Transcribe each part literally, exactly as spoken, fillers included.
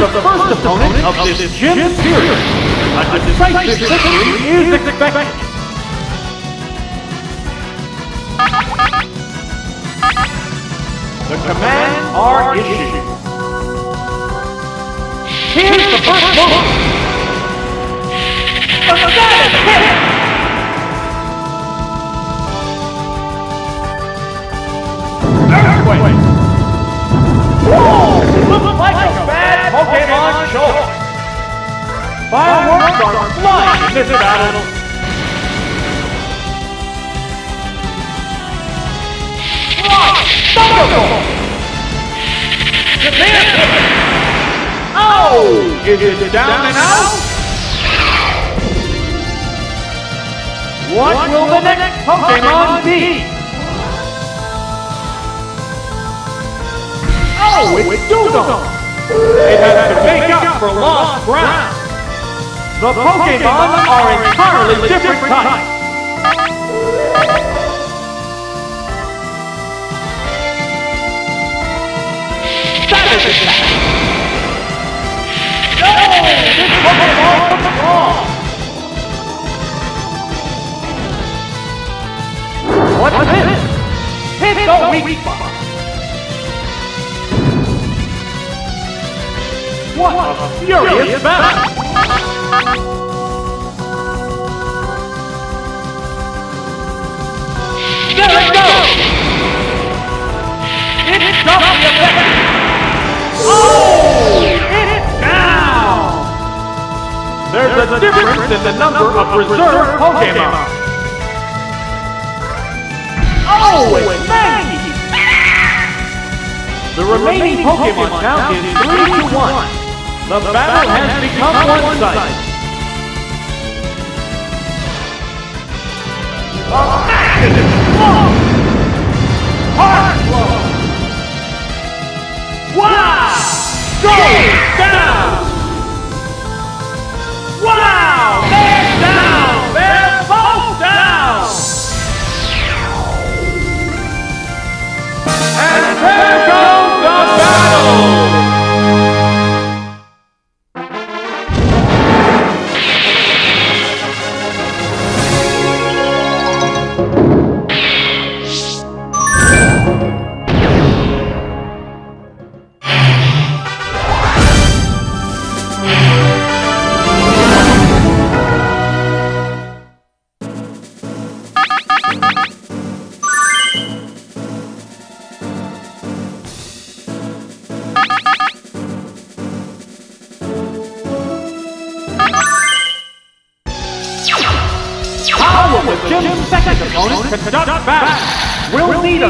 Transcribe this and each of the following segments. the first opponent of this gym series. A decisive victory is expected. The commands are issued. Here's the first move. A status hit! Earthquake! Whoa! Looks like a bad Pokémon choice! Fireworks are flying in this battle! Fly! Thunderbolt! Command hit! Ow! Is it down and out? What will the next Pokémon be? Oh, it's Nidoking! It has to make up for lost ground! The Pokémon are entirely different types! Savage Attack! No! This Pokémon took the ball! What's this? Hit the weak spot! What a furious battle! There it goes! It stopped the attack! Oh! It's down! There's a difference in the number of reserved Pokémon! Oh, it's Maggie! The remaining Pokémon count is three to one! The, the battle, battle has, has become, become one-sided. A massive blow! Hard blow! Wow! Go down! Wow! They're down! They're both down! And there goes the battle! One-hit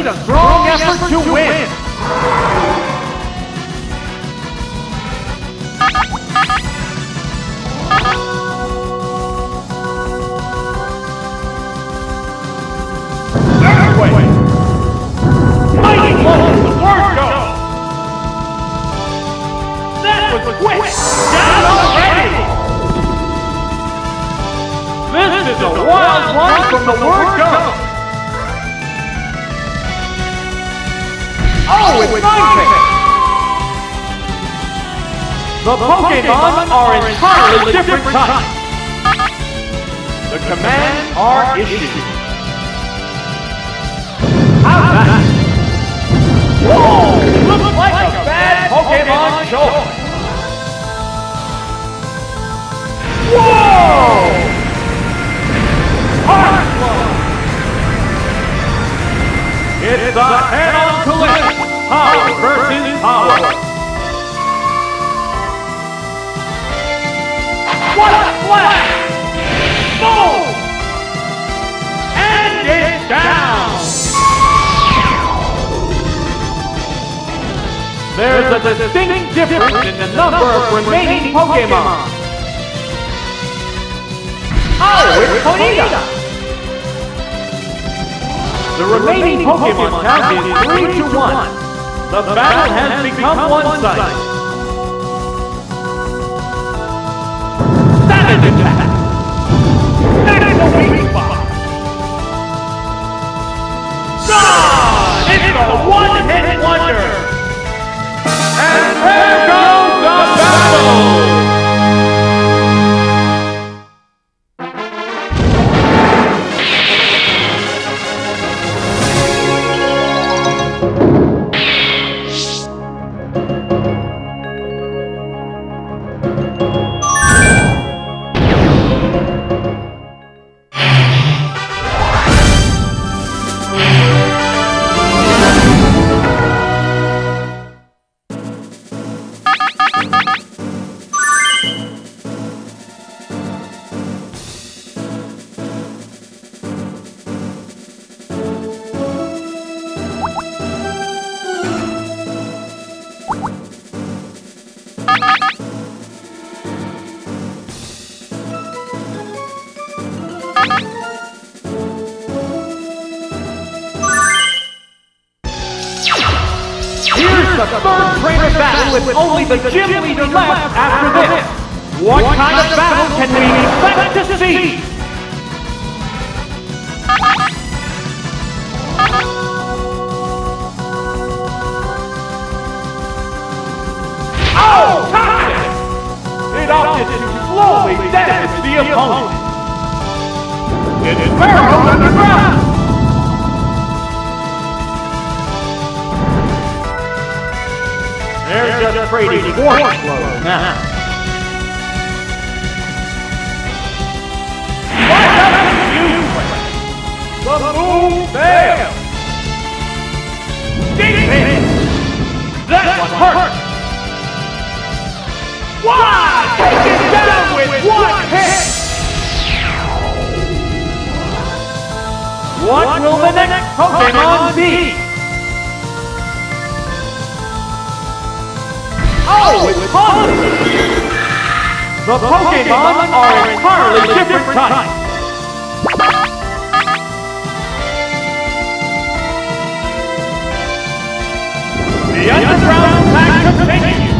wonder! And there goes the battle! the third train of battle with only the gym leader left after this. What kind of battle can we expect to see? Oh, tactics! It opted to slowly damage the opponent. It is barreled underground! They're just trading force blows now. What happened to you? The move failed! Deep in! That one hurt! Why? Take it down with one hit! What will the next Pokémon be? Oh, it's Ponyta! The Pokémon are entirely different types! The underground attack continues!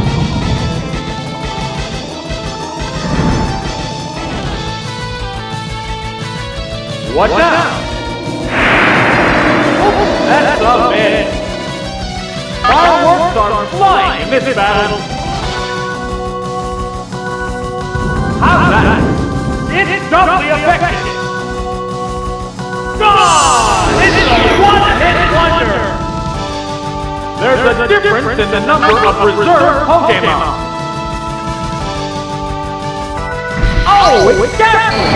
What, what now? now? Oh, that's a bit! Fireworks are flying in this battle! How's that? It's doubly affected! God! This is a one-hit wonder! There's a difference in the number of reserve Pokémon! Oh, it's definitely!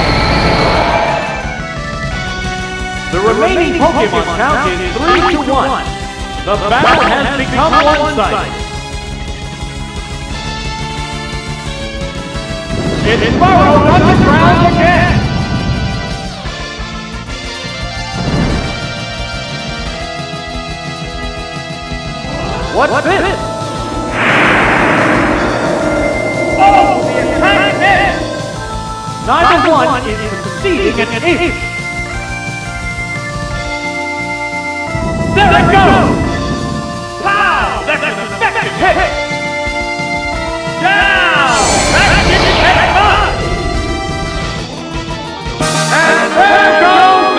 The remaining Pokémon count is three to one. The battle has become one-sided. It's burrowed underground again! What's this? Oh, the attack is! Neither one is succeeding at each. There it goes! Pow! That's an effective hit! Down! That didn't hit up! And there goes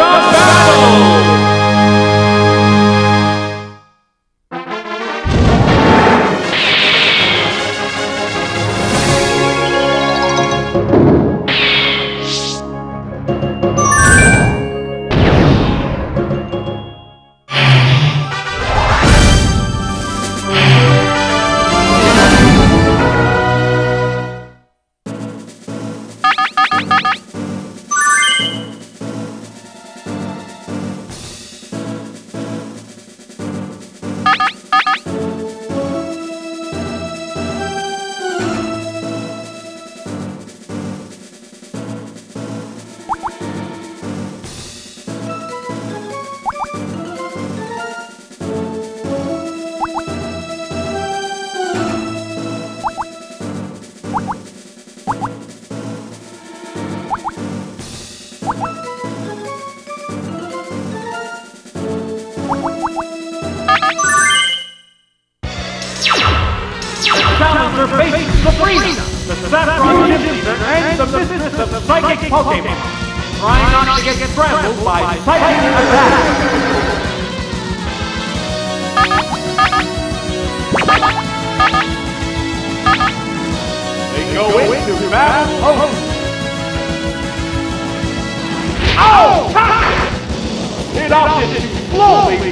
the battle!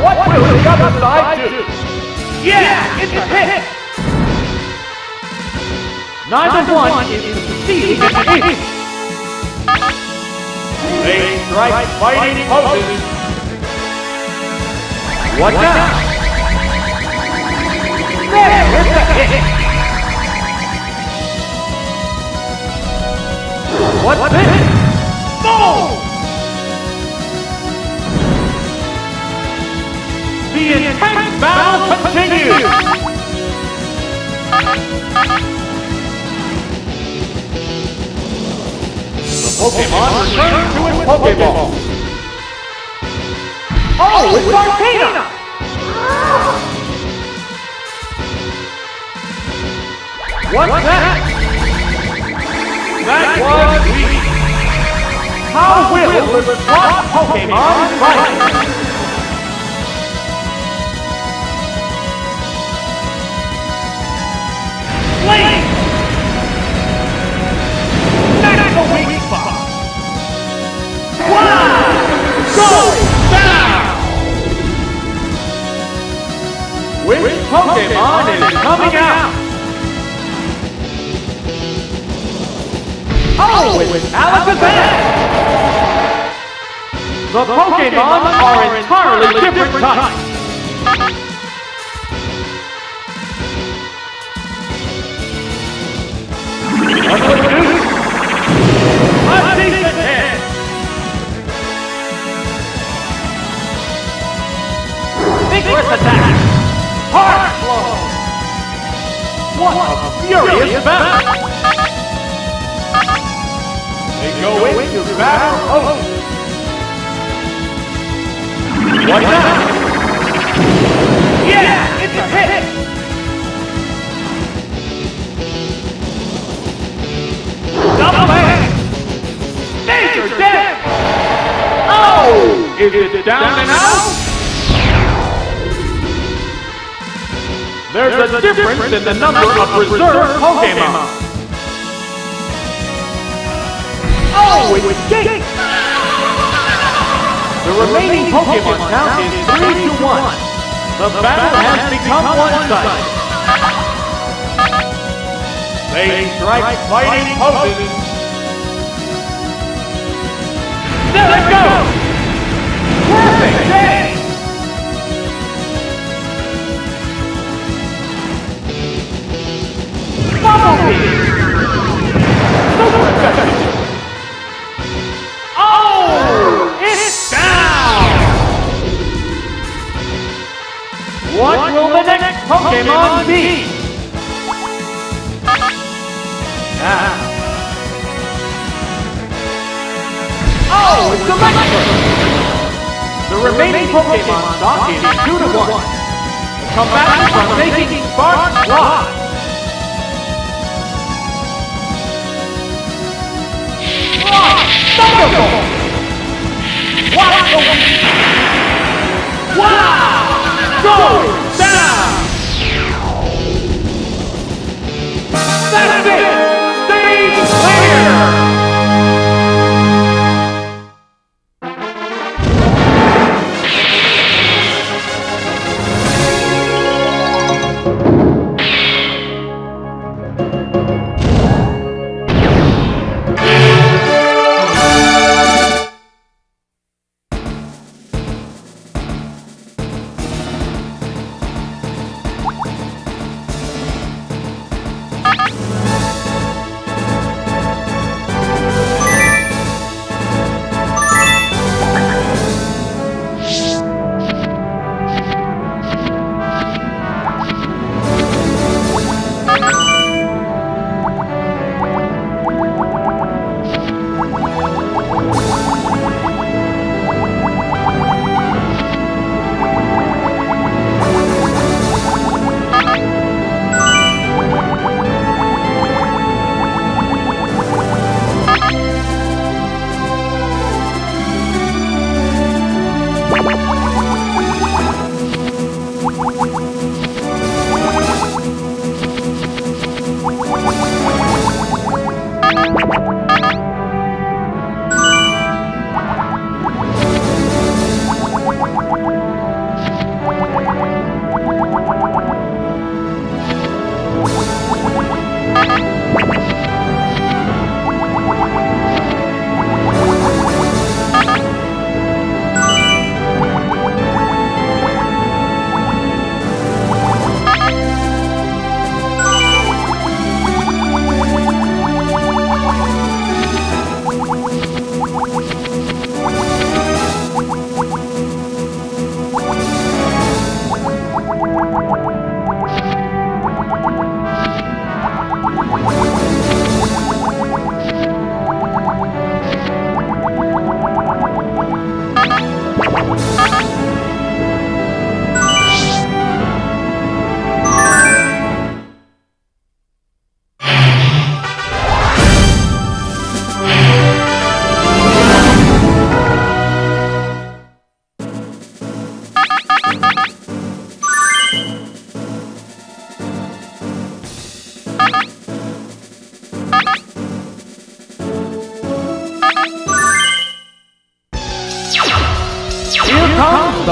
Pokemon return to its Pokeball! Oh, go with Volcano! What's that? That was weak. How will the top Pokémon fight? Blade! That's a weak spot! Wow! Go! Which Pokemon is coming out? Oh, it's Alakazam! The Pokemon are entirely different types! What would it do? I think it's dead! Vigorous attack! Heart blow! What, what a furious battle! They go into battle over! What's that? Yeah! It's a hit! Double hand! Danger death! Oh! Is it down and out? There's, There's a, a difference, difference in the number, number of reserved reserve Pokémon. Oh, it's Gate! The remaining Pokémon count is three to one. The, the battle has become one-sided. They strike fighting poses. There it goes! Perfect day! Oh! It's down! What, what will the next Pokémon be? Now. Oh! It's the Electric! The remaining Pokémon stock is two to one. The combatants are making sparks fly! Thunderbolt! What a week! Wow! Go down! That's it! Stage clear!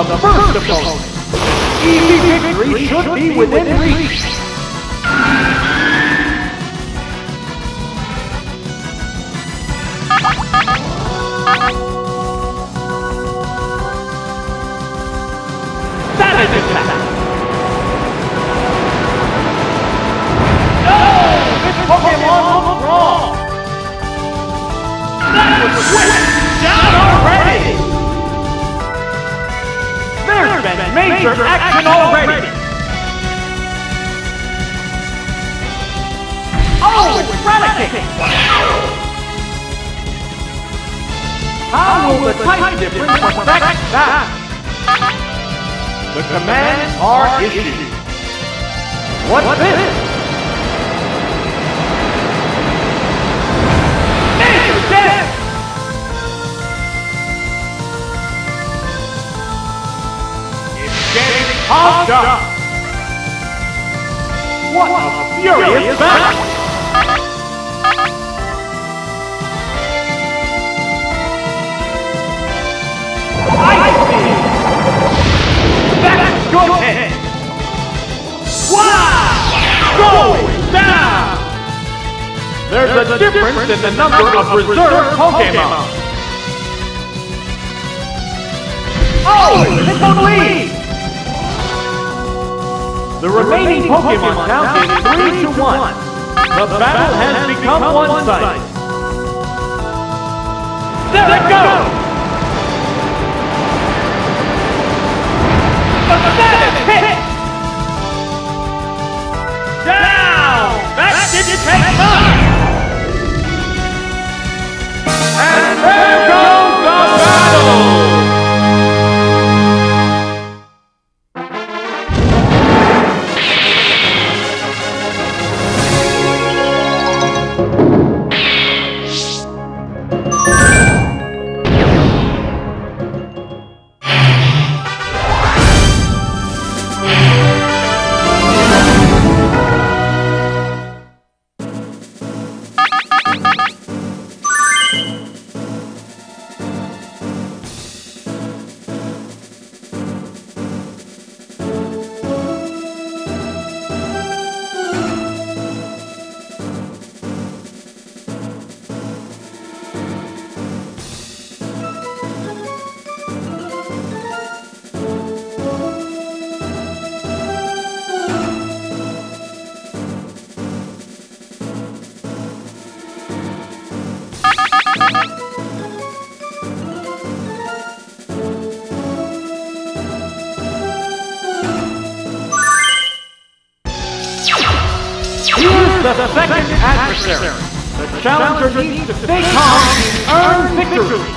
the first opponent. Easy victory should be within reach. Savage attack! No! This Pokemon was wrong! That was swift! Down already! There's been major action already! Oh, it's Raticate! How will the type difference affect that? The commands are issued. What then? Major death! It's getting hopped up! What a furious battle! Go ahead! Wow! Going down! There's, There's a, a difference, difference in the number, number of reserve, reserve Pokémon! Oh! It's on the lead! The remaining Pokémon count is three to one. The, the battle has, has become one-sided. There it goes! And there goes the battle! The second adversary. The challenger needs to stay calm and earn victory.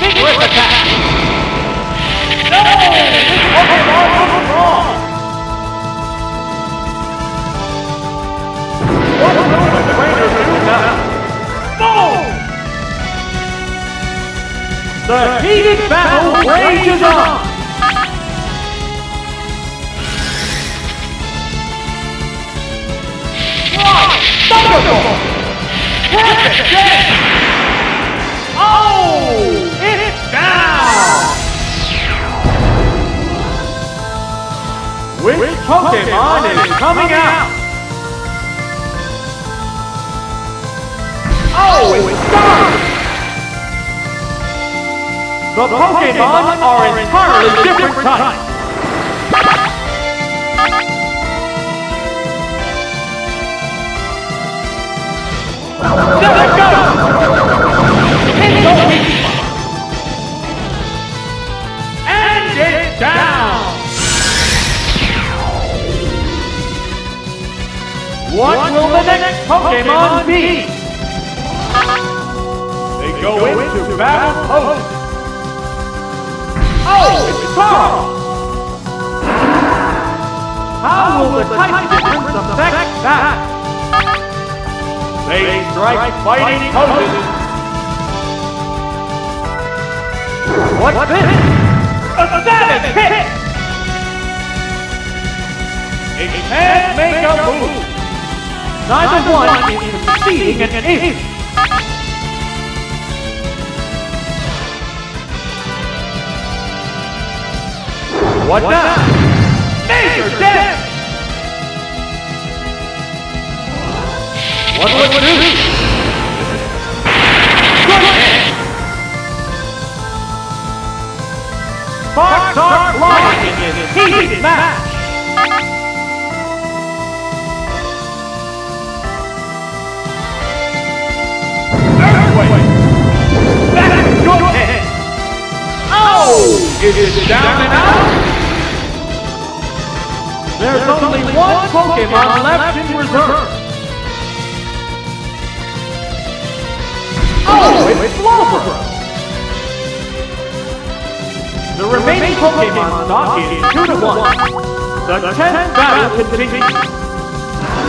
Big whip attack! No! This Pokemon was wrong! The heated battle rages on! Thunderbolt! Perfect hit! Oh! It's down! Which Pokémon is coming out? Oh, it's down! The Pokémon are entirely different types! There it goes! Nidoking! And it's down! What, what will the next Pokémon be? They go, go into, into battle post! Oh, it's Carl! How will the type difference affect that? They strike fighting poses! What, what hit? A savage hit! It can't make a move! Neither one is succeeding at it! What now? Major death! What will it do? Good hit! Fox Art Lion is heated match! It is down and out! There's, There's only, only one, one Pokemon, Pokemon left in reserve! Oh, it's Lopera! The remaining Pokemon stock is two to one! The tenth battle continues!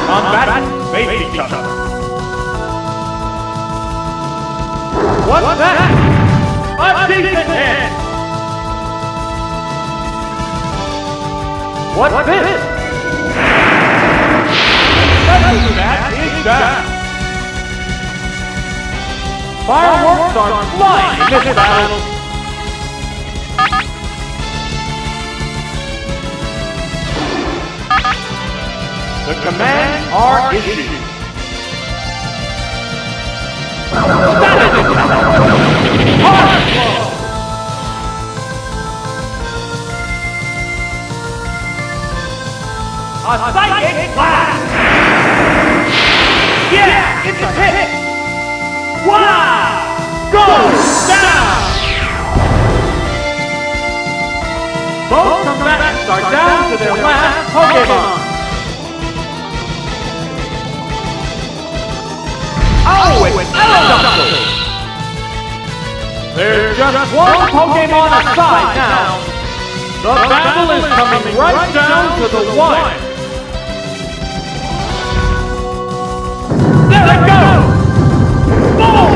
Combatants face each other! What's that? A decent hit! What, what this? This? That is that! Fireworks are flying in this battle! The commands are issued! Hard blow! A psychic blast! Yeah, it's a hit! Wow! Goes down! Both combatants are down to their last Pokémon! Oh, it's Alakazam! There's just one Pokémon aside now! The battle is coming right down to the wire! Let go! Boom!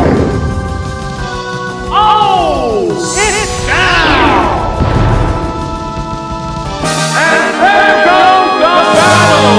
Oh! It's down! And there goes the battle!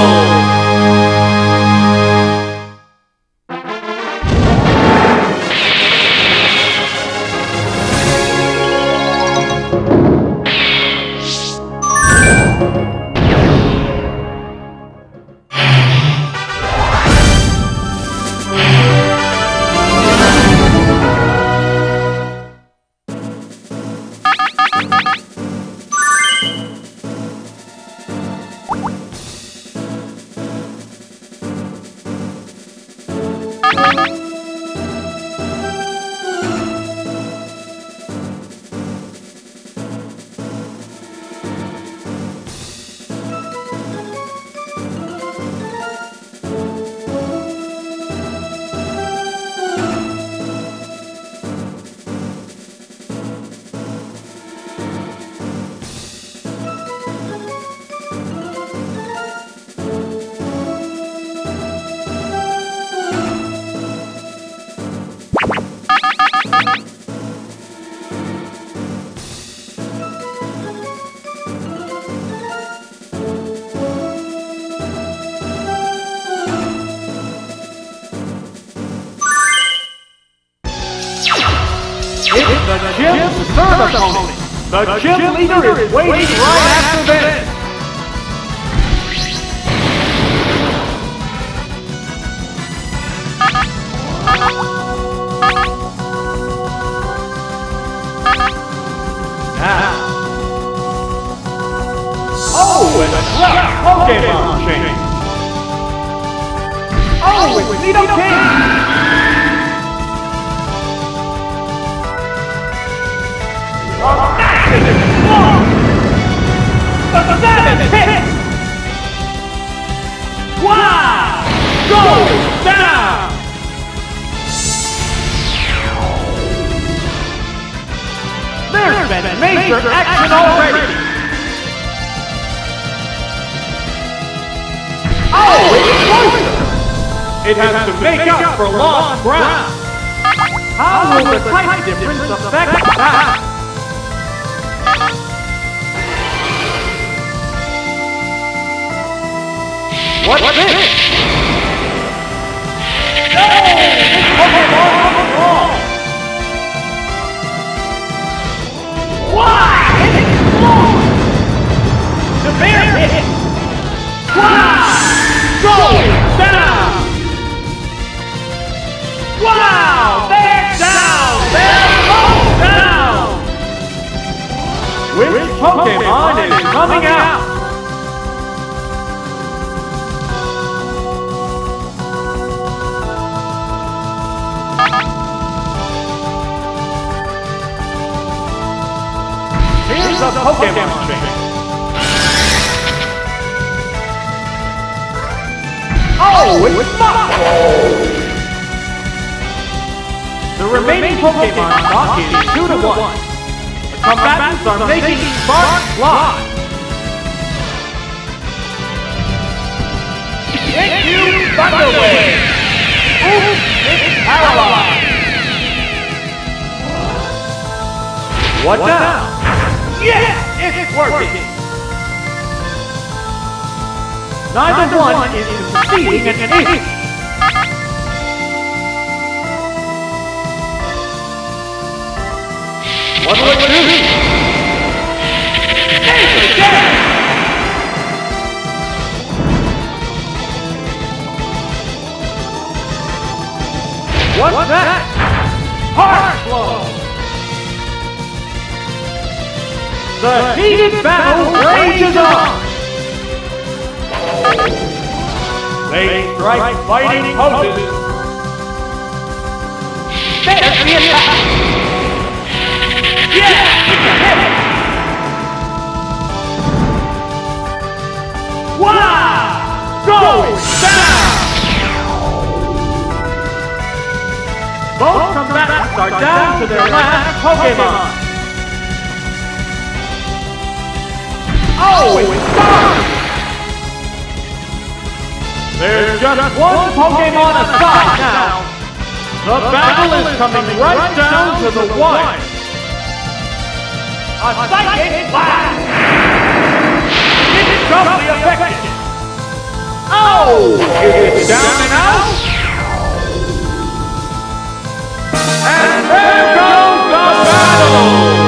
The, the gym, gym leader, leader is waiting, waiting right after this! Now... Oh, it's a left Pokemon chain! Oh, it's Nidoking! Major action already! Oh, it's closer! It has to make up for lost ground! How will the type difference affect that? What's what this? this? No! This Pokemon was wrong! Why? It explodes! The bear hit it! Wow! Go! Down! Wow! Back down! Back down! Which Pokemon is coming out? Here's a Pokemon train. Oh, it's Mach! The remaining Pokemon stock is two to one. The combatants are making sparks fly. Hit you, Thunderwave! Ooh, it's paralyzed! What now? Yes! It's, it's working! working. Neither, Neither one, one is succeeding at anything! What will it do? Nature Jam! What's, What's that? Heart blow! The heated battle rages on! They strike fighting poses! There's the attack! Yeah! It's a hit! Wow! Go down! Both combatants are down to their last Pokémon! Oh, it's gone! There's just one Pokemon aside now! The battle is coming right down to the wire! A psychic blast! It's doubly affected! Oh! It's down and out! And there goes the battle!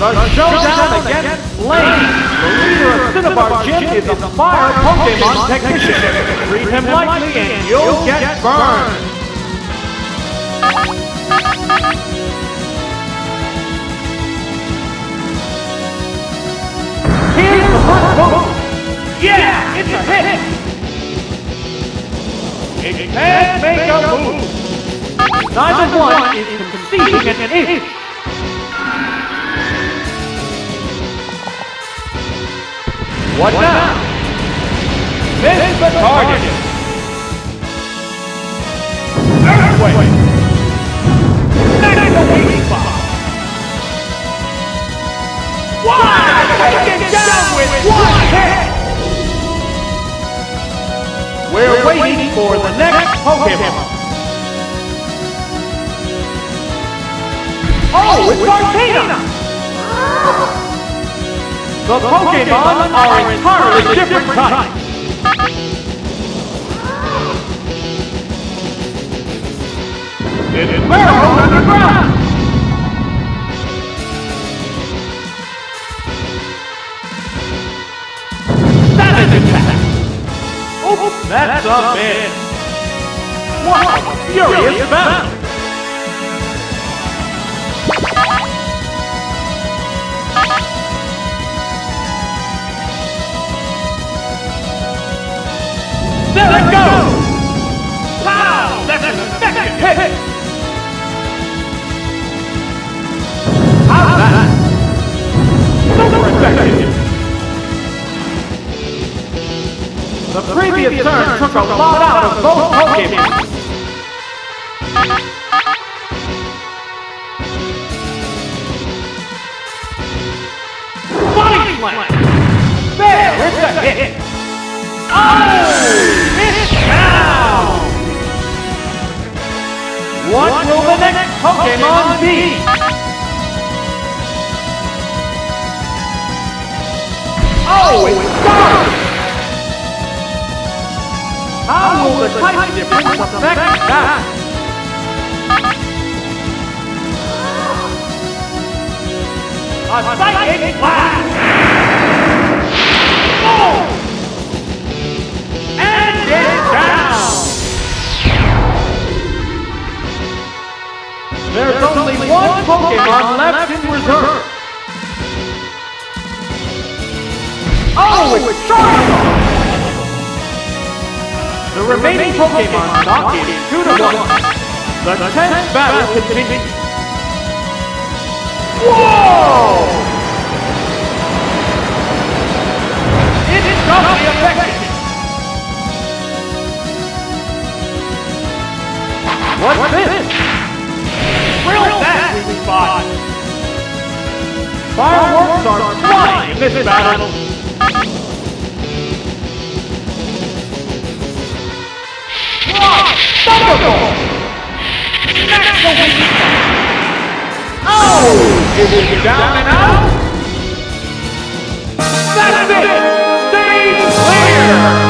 The showdown against Flame! The leader of Cinnabar Gym is a fire Pokemon technician! Treat him lightly and you'll get burned! Here's the first vote! Yeah! It's a hit! It can't make a move! Neither one is conceding an inch! What, what now? Miss the target! Earthquake! Nidoking bomb! Why? Take it down with one hit! We're, We're waiting, waiting for the next Pokémon! Oh, it's Volatina! The Pokémon are entirely different types! It is burrowed underground! That is attack! Oop, that's a miss! What a furious battle! There it goes! Wow! That's an effective hit! How's that? Super effective! The previous turn took a lot out of both Pokémon! Body slam! There is a hit! Oh! What, what will the next Pokémon be? Oh, it's gone! How will the type difference affect that? A psychic blast! Oh! And it's down! There's, There's only, only one, one Pokémon left in reserve! Oh, it's Charizard! The remaining Pokémon knocked it two to one. The tenth battle continues. Whoa! It is not effective! What's this? Real that we spot! Fireworks are flying in this battle! Rock! Thunderbolt! That's the way we go! Oh! Is it down and out? That's it! Stage clear!